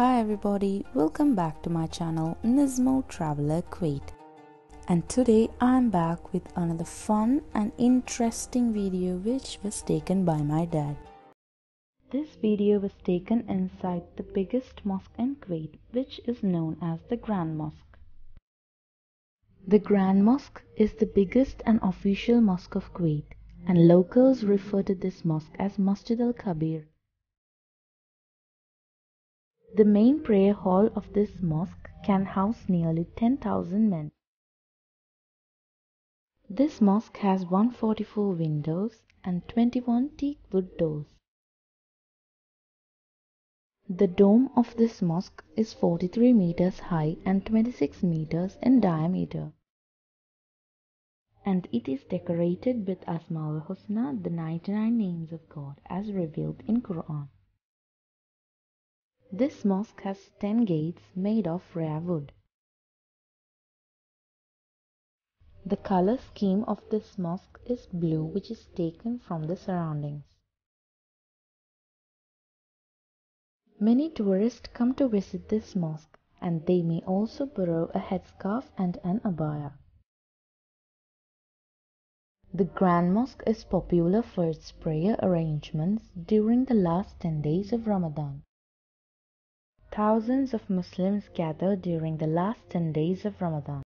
Hi everybody, welcome back to my channel Nismo Traveller Kuwait, and today I'm back with another fun and interesting video which was taken by my dad. This video was taken inside the biggest mosque in Kuwait, which is known as the Grand Mosque. The Grand Mosque is the biggest and official mosque of Kuwait, and locals refer to this mosque as Masjid Al-Kabeer. The main prayer hall of this mosque can house nearly 10,000 men. This mosque has 144 windows and 21 teak wood doors. The dome of this mosque is 43 meters high and 26 meters in diameter. And it is decorated with Asma ul Husna, the 99 names of God as revealed in Quran. This mosque has 10 gates made of rare wood. The color scheme of this mosque is blue, which is taken from the surroundings. Many tourists come to visit this mosque, and they may also borrow a headscarf and an abaya. The Grand Mosque is popular for its prayer arrangements during the last 10 days of Ramadan. Thousands of Muslims gather during the last 10 days of Ramadan.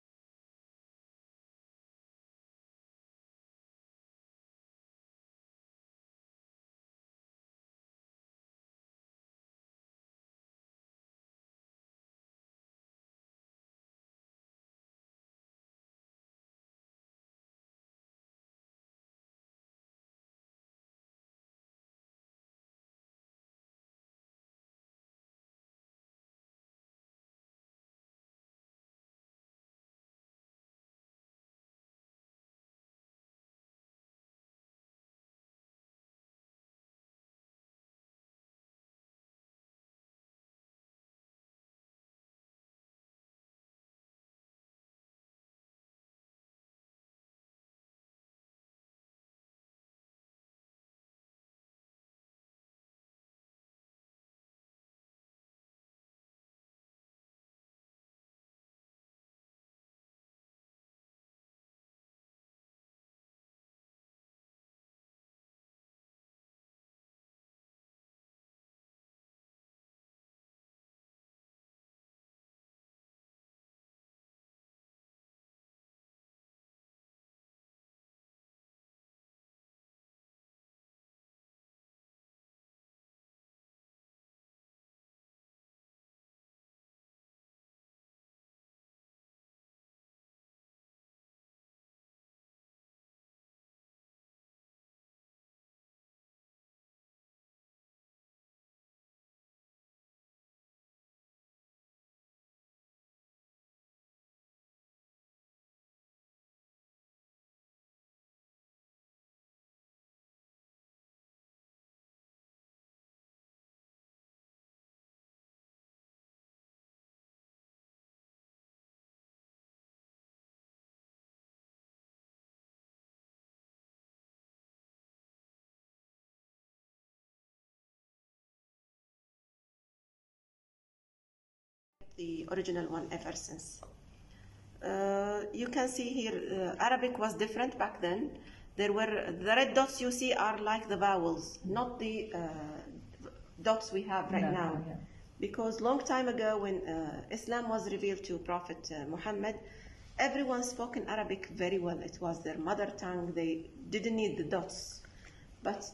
The original one ever since. You can see here Arabic was different back then. There were the red dots you see are like the vowels, not the dots we have right now. Yeah. Because long time ago when Islam was revealed to Prophet Muhammad, everyone spoke in Arabic very well. It was their mother tongue. They didn't need the dots. But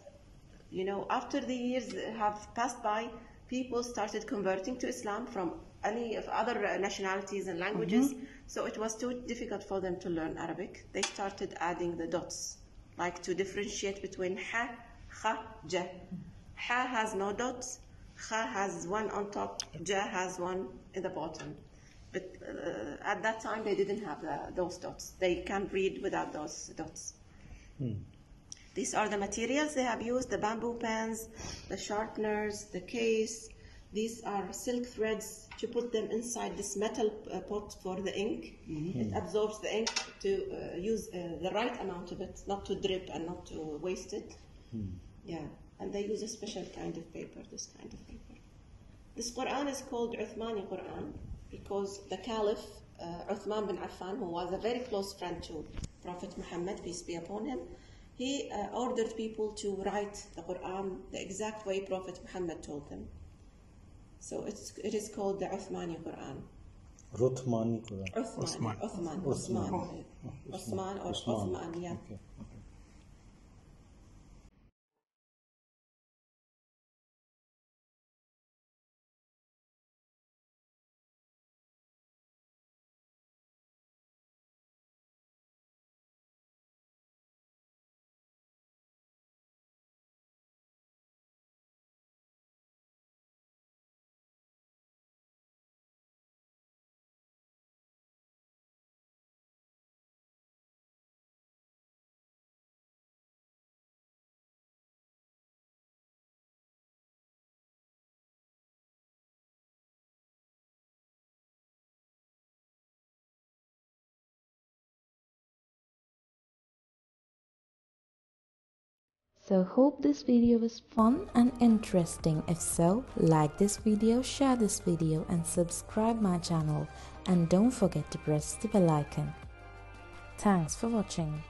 you know, after the years have passed by, people started converting to Islam from any of other nationalities and languages, so it was too difficult for them to learn Arabic. They started adding the dots, like to differentiate between ha, kha, ja. Ha has no dots, kha has one on top, ja has one in the bottom. But at that time, they didn't have those dots. They can't read without those dots. These are the materials they have used, the bamboo pens, the sharpeners, the case. These are silk threads to put them inside this metal pot for the ink. It absorbs the ink to use the right amount of it, not to drip and not to waste it. Yeah, and they use a special kind of paper, this kind of paper. This Quran is called Uthmani Qur'an because the Caliph, Uthman bin Affan, who was a very close friend to Prophet Muhammad, peace be upon him, he ordered people to write the Quran the exact way Prophet Muhammad told them. So it is called the Uthmani Qur'an. Uthmani Qur'an. Uthman, yeah. Okay. So hope this video was fun and interesting. If so, like this video, share this video and subscribe my channel, and don't forget to press the bell icon. Thanks for watching.